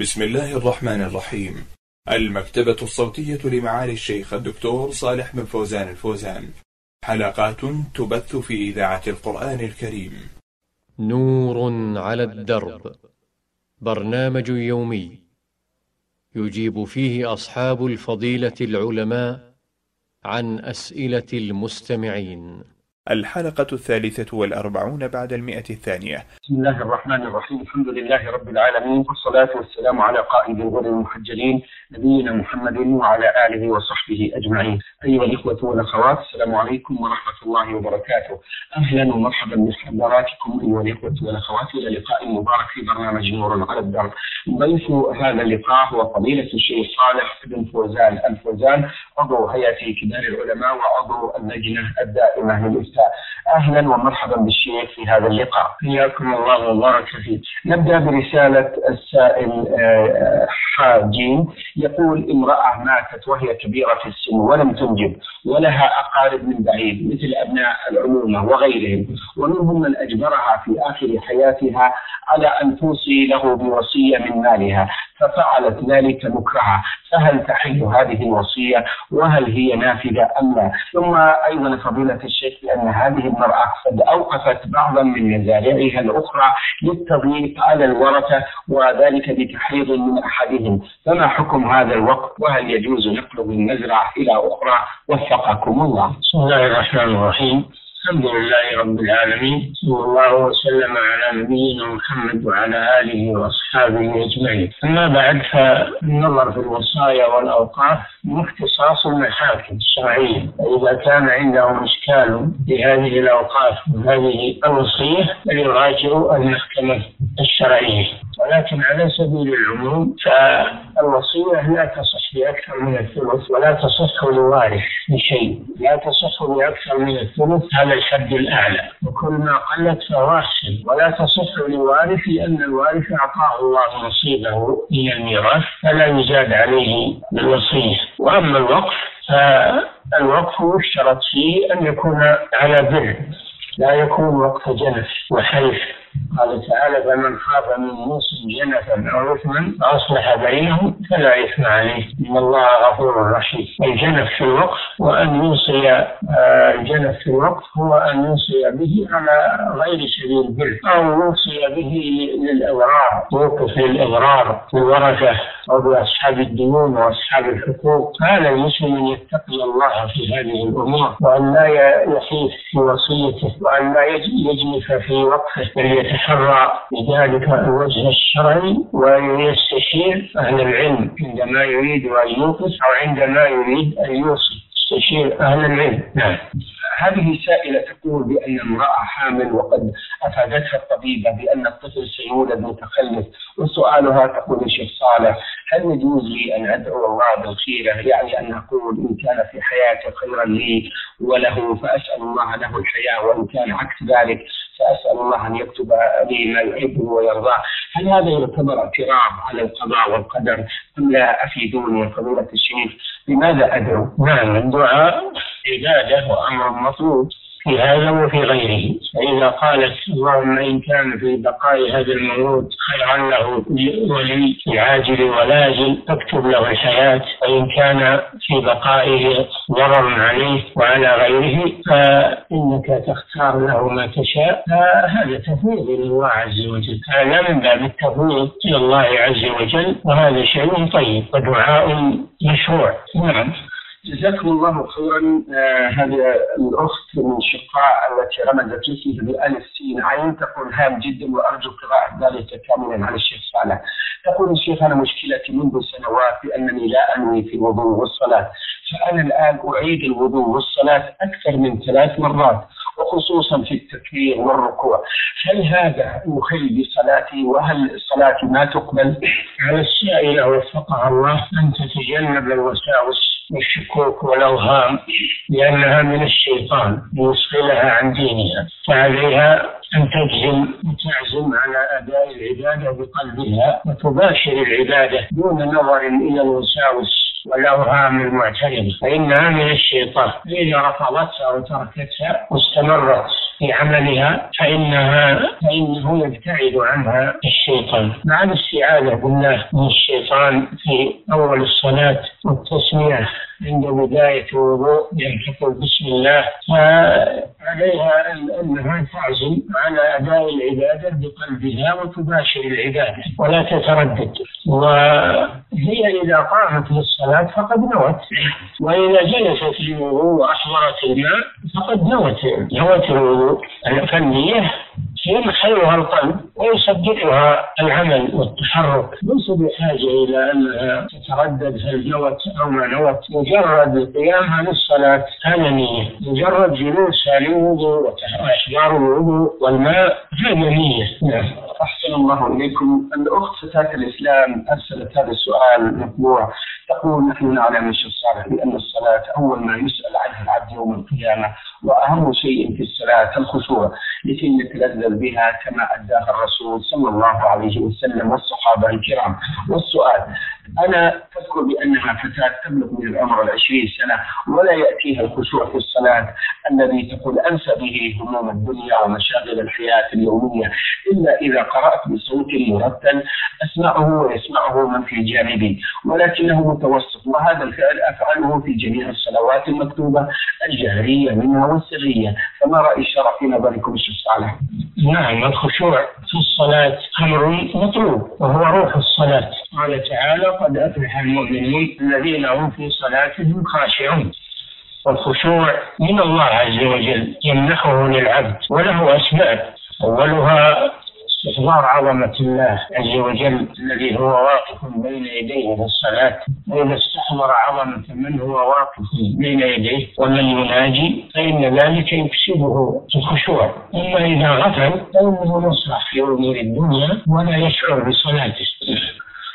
بسم الله الرحمن الرحيم. المكتبة الصوتية لمعالي الشيخ الدكتور صالح بن فوزان الفوزان، حلقات تبث في إذاعة القرآن الكريم. نور على الدرب، برنامج يومي يجيب فيه أصحاب الفضيلة العلماء عن أسئلة المستمعين. الحلقة 43 بعد 100. بسم الله الرحمن الرحيم. الحمد لله رب العالمين، والصلاة والسلام على قائد الغر المحجلين نبينا محمد وعلى آله وصحبه أجمعين. أيها الإخوة والأخوات، السلام عليكم ورحمة الله وبركاته. أهلا ومرحبا بحضراتكم أيها الإخوة والأخوات إلى لقاء مبارك في برنامج نور على الدرب. ضيف هذا اللقاء هو فضيلة الشيخ صالح بن فوزان الفوزان، عضو هيئة كبار العلماء وعضو اللجنة الدائمة للإفتاء. أهلا ومرحبا بالشيخ في هذا اللقاء، حياكم الله وبارك فيك. نبدأ برسالة السائل حاجين، يقول: امرأة ماتت وهي كبيرة في السن ولم تنجب، ولها أقارب من بعيد مثل أبناء العمومة وغيرهم، ومنهم من أجبرها في آخر حياتها على أن توصي له بوصية من مالها، ففعلت ذلك مكرها، فهل تحل هذه الوصية وهل هي نافذة أم لا؟ ثم أيضا فضيلة الشيخ بأن هذه المرأة قد أوقفت بعضا من مزارعها الأخرى للتضييق على الورثة، وذلك بتحريض من أحدهم، فما حكم هذا الوقف وهل يجوز نقله من مزرعة إلى أخرى؟ وفقكم الله. بسم الله الرحمن الرحيم. الحمد لله رب العالمين، صلى الله وسلم على نبينا محمد وعلى آله وأصحابه أجمعين. أما بعد، فالنظر في الوصايا والأوقاف من اختصاص المحاكم الشرعية، فإذا كان عندهم إشكال بهذه الأوقاف وهذه الوصية فليراجعوا المحكمة الشرعية، ولكن على سبيل العموم فالوصية لا تصح بأكثر من الثلث، ولا تصح للوارث بشيء، لا تصح بأكثر من الثلث، هذا الحد الأعلى، وكل ما قلت فهو أحسن. ولا تصح للوارث لأن الوارث أعطاه الله نصيبه من الميراث فلا يزاد عليه بالوصية. وأما الوقف فالوقف يشترط فيه أن يكون على بر، لا يكون وقت جنف وحلف. قال تعالى: فمن خاف من موسى جنفا أو إثما فأصلح بينهم فلا إثم عليه إن الله غفور رحيم. الجنف في الوقف، وأن يوصي الجنف في الوقف هو أن يوصي به على غير سبيل البر، أو يوصي به للأضرار، يوقف للأضرار بالورثة أو بأصحاب الديون وأصحاب الحقوق. قال المسلم أن يتقي الله في هذه الأمور، وأن لا يحيف في وصيته، وأن لا يجنف في وقفه، بل يتحرى بذلك الوجه الشرعي ويستشير أهل العلم عندما يريد أن يوقف أو عندما يريد أن يوصي، يستشير أهل العلم. نعم. هذه سائلة تقول بأن امرأة حامل وقد أفادتها الطبيبة بأن الطفل سيولد متخلف، وسؤالها تقول: الشيخ صالح، هل يجوز لي أن أدعو الله بالخيرة؟ يعني أن أقول إن كان في حياته خيرا لي وله فأسأل الله له الحياة، وإن كان عكس ذلك فأسأل الله أن يكتب لي ما يحبه ويرضاه. هل هذا يعتبر اعتراض على القضاء والقدر أم لا؟ أفيدوني فضيلة الشيخ، لماذا أدعو؟ نعم، الدعاء عبادة وأمر مطلوب في هذا وفي غيره. فإذا قالت: اللهم إن كان في بقاء هذا المولود خيرا له ولي عاجل ولاجل فاكتب له الحياة، وإن كان في بقائه ضرر عليه وعلى غيره فإنك تختار له ما تشاء، فهذا تفويض إلى الله عز وجل، هذا من باب التفويض إلى الله عز وجل، وهذا شيء طيب ودعاء مشروع. نعم. جزاكم الله خيرا. هذه الأخت من شقاء التي رمزت اسمه بألف سين عين تقول: هام جدا وأرجو قراءة ذلك كاملا على الشيخ صالح. تقول: الشيخ، أنا مشكلتي منذ سنوات بأنني لا أنوي في الوضوء والصلاة، فأنا الآن أعيد الوضوء والصلاة أكثر من 3 مرات، وخصوصا في التكبير والركوع، هل هذا يخل بصلاتي وهل صلاتي ما تقبل؟ على السائلة وفقها الله أن تتجنب الوساوس والشكوك والأوهام لأنها من الشيطان ليشغلها عن دينها، فعليها أن تعزم على أداء العبادة بقلبها وتباشر العبادة دون نظر إلى الوساوس والأوهام المعترضة، فإنها من الشيطان، إذا رفضتها وتركتها واستمرت في عملها فإنه يبتعد عنها الشيطان. مع الاستعاذة بالله من الشيطان في أول الصلاة والتسمية عند بداية الوضوء ينطق بسم الله، فعليها أنها تعزم على أداء العبادة بقلبها وتباشر العبادة ولا تتردد. وهي إذا قامت للصلاة فقد نوت، وإذا جلست للوضوء وأحضرت الماء فقد نوت الوضوء. الفنية ينخلها القلب ويصدقها العمل والتحرك، ليس بحاجة إلى أنها تتردد هل نوت أو ما نوت. مجرد قيامها للصلاة هذا نية، مجرد جلوسها للوضوء وإحضار الوضوء والماء هذا نية. أحسن الله إليكم. الأخت فتاة الإسلام أرسلت هذا السؤال مطبوع، تقول: نحن نعلم من الشيخ صالح بأن الصلاة أول ما يسأل عنها العبد يوم القيامة، وأهم شيء في الصلاة الخشوع لكي نتلذذ بها كما أداها الرسول صلى الله عليه وسلم والصحابة الكرام. والسؤال: أنا أذكر بأنها فتاة تبلغ من العمر 20 سنة ولا يأتيها الخشوع في الصلاة الذي تقول أنسى به هموم الدنيا ومشاغل الحياة اليومية، إلا إذا قرأت بصوت مرتل أسمعه ويسمعه من في جانبي، ولكنه متوسط. وهذا الفعل أفعله في جميع الصلوات المكتوبة الجهرية منها والسرية، فما رأي الشرع في نظركم الشيخ صالح؟ نعم، الخشوع في الصلاة أمر مطلوب وهو روح الصلاة. قال تعالى: قد أفلح المؤمنون الذين هم في صلاتهم خاشعون. والخشوع من الله عز وجل يمنحه للعبد، وله أسباب. أولها استحضار عظمة الله عز وجل الذي هو واقف بين يديه في الصلاة، وإذا استحضر عظمة من هو واقف بين يديه ومن يناجي فإن ذلك يكسبه الخشوع. أما إذا غفل فإنه يصرح في أمور الدنيا ولا يشعر بصلاته.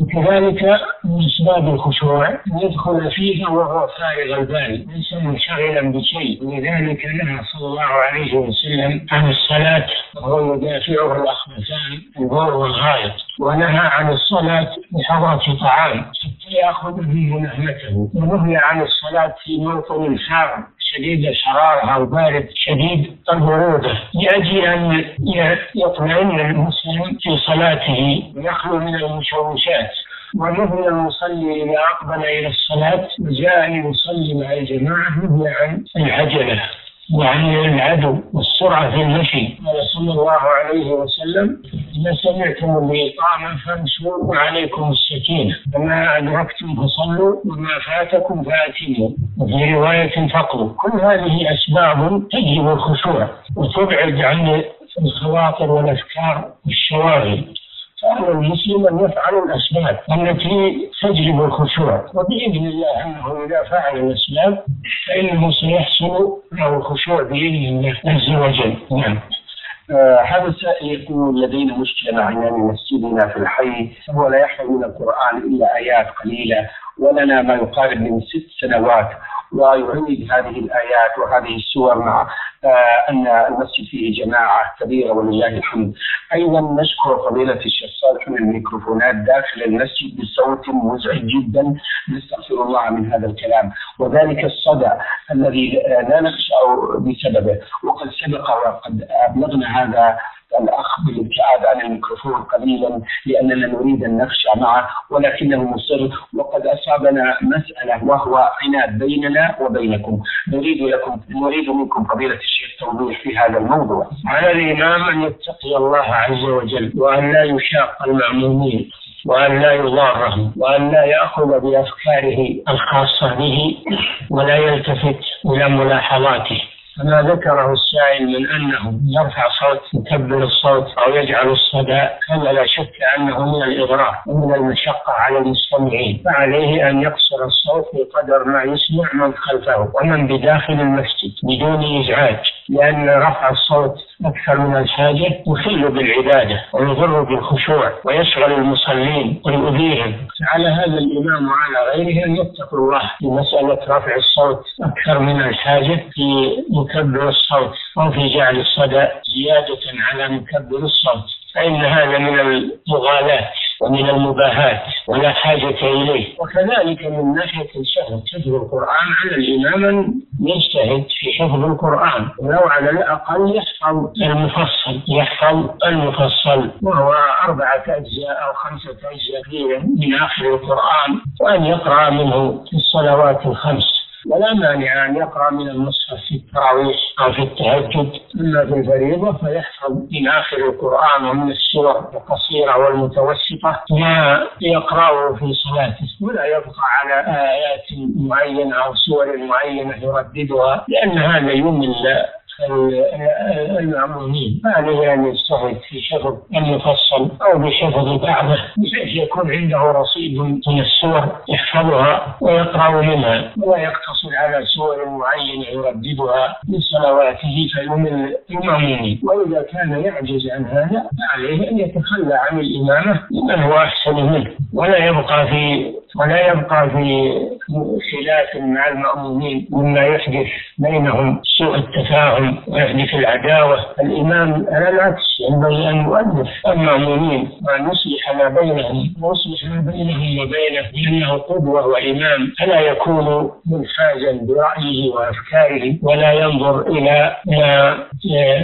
وكذلك من أسباب الخشوع يدخل فيها وهو فارغ البال ليس منشغلا بشيء، ولذلك نهى صلى الله عليه وسلم عن الصلاة وهو يدافعه الأخبثان البور والغائط، ونهى عن الصلاة بحضرة طعام حتى يأخذ منه نهمته، ونهى عن الصلاة في موطن حار شديد الحرارة أو بارد شديد البرودة، لأجل أن يطمئن المسلم في صلاته ويخلو من المشوشات. ونهي المصلي إذا أقبل إلى الصلاة وجاء يصلي مع الجماعة نهي عن العجلة وعن العدو والسرعة في المشي. قال صلى الله عليه وسلم: إذا سمعتم الإقامة فامشوا وعليكم السكينة، وما أدركتم فصلوا وما فاتكم فأتموا، وفي رواية فقلوا. كل هذه أسباب تجلب الخشوع وتبعد عن الخواطر والأفكار والشواغل. فأنا المسلم أن يفعل الأسباب التي تجلب الخشوع، وبإذن الله أنه إذا فعل الأسباب فإنه سيحصل له الخشوع بإذن الله عز وجل. نعم. هذا السائل يقول: لدينا مشكلة مع إمام مسجدنا في الحي، هو لا يحفظ من القرآن إلا آيات قليلة، ولنا ما يقارب من 6 سنوات، ويعيد هذه الآيات وهذه السور مع أن المسجد فيه جماعة كبيرة ولله الحمد. أيضا نشكر فضيلة الشيخ صالح من الميكروفونات داخل المسجد بصوت مزعج جدا، نستغفر الله من هذا الكلام وذلك الصدى الذي لا نخشع بسببه. وقد سبق وقد أبلغنا هذا الأخ بالابتعاد عن الميكروفون قليلا لأننا نريد أن نخشع معه، ولكنه مصر. وقد أصابنا مسألة وهو عناد بيننا وبينكم، نريد منكم فضيلة الشيخ توضيح في هذا الموضوع. على الإمام أن يتقي الله عز وجل، وأن لا يشاق المأمومين، وأن لا يضارهم، وأن لا يأخذ بأفكاره الخاصة به ولا يلتفت إلى ملاحظاته. فما ذكره السائل من أنه يرفع صوت يكبر الصوت أو يجعل الصدى هذا لا شك أنه من الإضرار ومن المشقة على المستمعين، فعليه أن يقصر الصوت بقدر ما يسمع من خلفه ومن بداخل المسجد بدون إزعاج، لأن رفع الصوت أكثر من الحاجة يخل بالعبادة ويضر بالخشوع ويشغل المصلين ويؤذيهم. على هذا الإمام وعلى غيره أن يتقوا الله في مسألة رفع الصوت أكثر من الحاجة في مكبر الصوت أو في جعل الصدى زيادة على مكبر الصوت، فإن هذا من المغالاة ومن المباهات. ولا حاجة إليه. وكذلك من ناحية الشهد، حفظ القرآن على الإمام يجتهد في حفظ القرآن، ولو على الأقل يحفظ المفصل، وهو 4 أجزاء أو 5 أجزاء من آخر القرآن، وأن يقرأ منه في الصلوات 5. ولا مانع أن يقرأ من المصحف في التراويح أو في التهجد، أما في الفريضة فيحفظ من آخر القرآن ومن السور القصيرة والمتوسطة ما يقرأه في صلاته، ولا يبقى على آيات معينة أو سور معينة يرددها، لأن هذا يمل المعمومين. فعليه أن يجتهد في حفظ المفصل أو بحفظ بعضه، بحيث يكون عنده رصيد من السور يحفظها ويقرأ منها، ولا يقتصر على سور معينة يرددها من صلواته فيمل المعمومين. وإذا كان يعجز عن هذا فعليه أن يتخلى عن الإمامة لمن هو أحسن منه، ولا يبقى في خلاف مع المأمومين مما يحدث بينهم سوء التفاهم ويحدث العداوة. الإمام على العكس ينبغي أن يؤلف المأمومين وأن يصلح ما بينهم وبينه، لأنه قدوة وإمام، فلا يكون منحازا برأيه وأفكاره، ولا ينظر إلى ما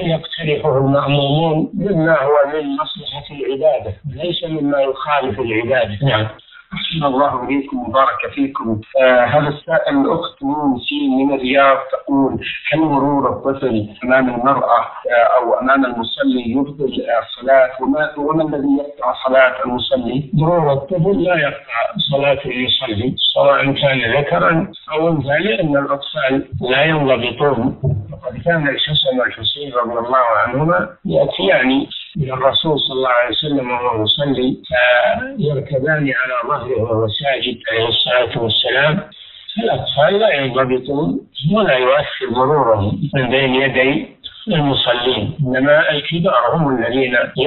يقترحه المأمومون مما هو من مصلحة العبادة، ليس مما يخالف العبادة. نعم. أحسن الله إليكم وبارك فيكم. هذا السائل الأخت موسي من الرياض تقول: هل مرور الطفل أمام المرأة أو أمام المصلي يبطل الصلاة؟ وما الذي يقطع صلاة المصلي؟ مرور الطفل لا يقطع صلاة المصلي، سواء كان ذكرا أو أنثى، لأن الأطفال لا ينضبطون. وقد كان الحسن والحسين رضي الله عنهما يأتيان إلى الرسول صلى الله عليه وسلم وهو يصلي، فيركبان على ظهره وهو ساجد عليه الصلاة والسلام. فالأطفال لا ينضبطون ولا يؤثر مرورهم من بين يدي المصلين، إنما الكبار هم الذين